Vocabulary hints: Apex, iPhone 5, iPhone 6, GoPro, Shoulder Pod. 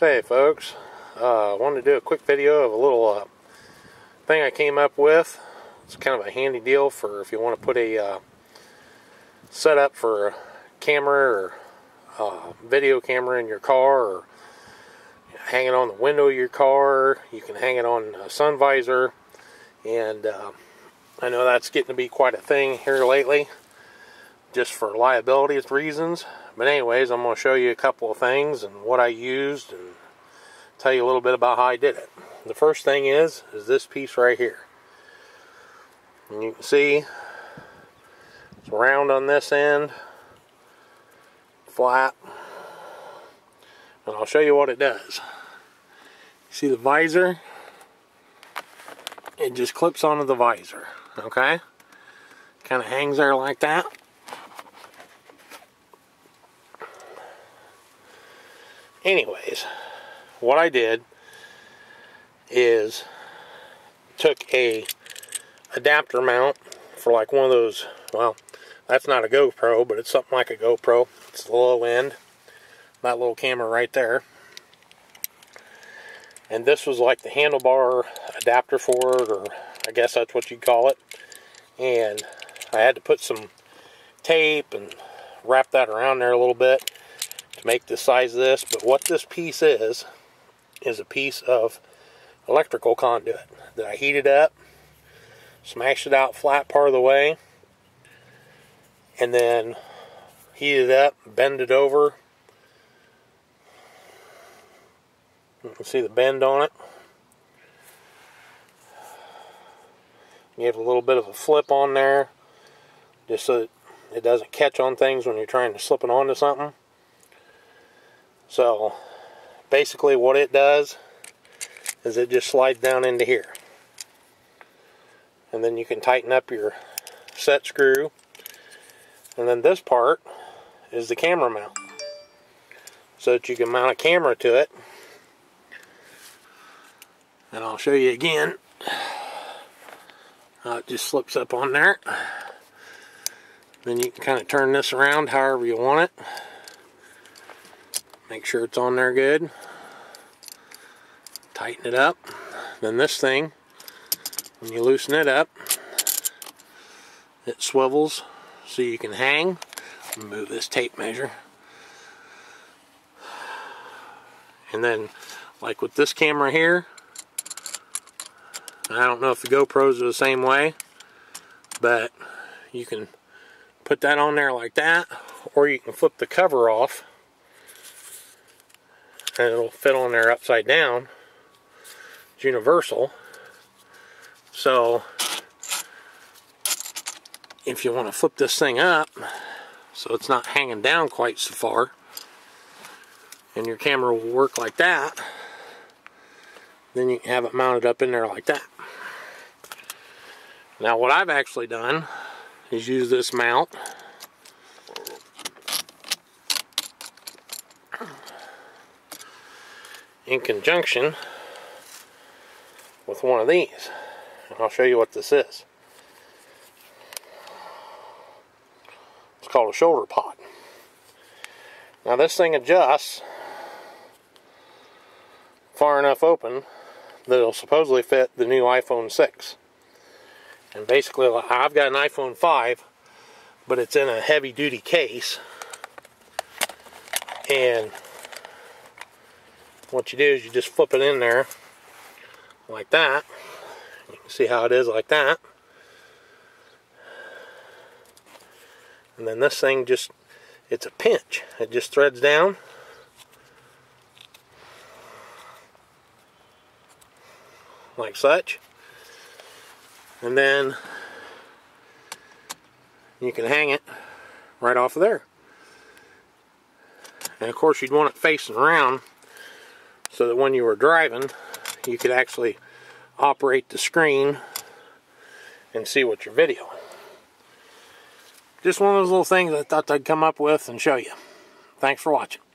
Hey folks, I wanted to do a quick video of a little thing I came up with. It's kind of a handy deal for if you want to put a setup for a camera or video camera in your car, or hang it on the window of your car. You can hang it on a sun visor, and I know that's getting to be quite a thing here lately, just for liability reasons. But anyways, I'm going to show you a couple of things and what I used and tell you a little bit about how I did it. The first thing is this piece right here. And you can see it's round on this end, flat. And I'll show you what it does. See the visor? It just clips onto the visor, okay? Kind of hangs there like that. Anyways, what I did is took a adapter mount for like one of those, well, that's not a GoPro, but it's something like a GoPro. It's the low end, that little camera right there. And this was like the handlebar adapter for it, or I guess that's what you'd call it. And I had to put some tape and wrap that around there a little bit to make the size of this. But what this piece is a piece of electrical conduit that I heated up, smashed it out flat part of the way, and then heated it up, bend it over. You can see the bend on it. Give it a little bit of a flip on there, just so that it doesn't catch on things when you're trying to slip it onto something. So basically what it does is it just slides down into here, and then you can tighten up your set screw. And then this part is the camera mount, so that you can mount a camera to it. And I'll show you again how it just slips up on there. Then you can kind of turn this around however you want it. Make sure it's on there good. Tighten it up. Then this thing, when you loosen it up, it swivels so you can hang. Move this tape measure. And then, like with this camera here, I don't know if the GoPros are the same way, but you can put that on there like that, or you can flip the cover off, and it'll fit on there upside down. It's universal. So if you want to flip this thing up so it's not hanging down quite so far, and your camera will work like that, then you can have it mounted up in there like that. Now what I've actually done is use this mount in conjunction with one of these. And I'll show you what this is. It's called a shoulder pod. Now this thing adjusts far enough open that it'll supposedly fit the new iPhone 6. And basically, I've got an iPhone 5, but it's in a heavy duty case. And what you do is you just flip it in there like that. You can see how it is like that. And then this thing just, it's a pinch. It just threads down. Like such. And then you can hang it right off of there. And of course you'd want it facing around, so that when you were driving, you could actually operate the screen and see what your video. Just one of those little things I thought I'd come up with and show you. Thanks for watching.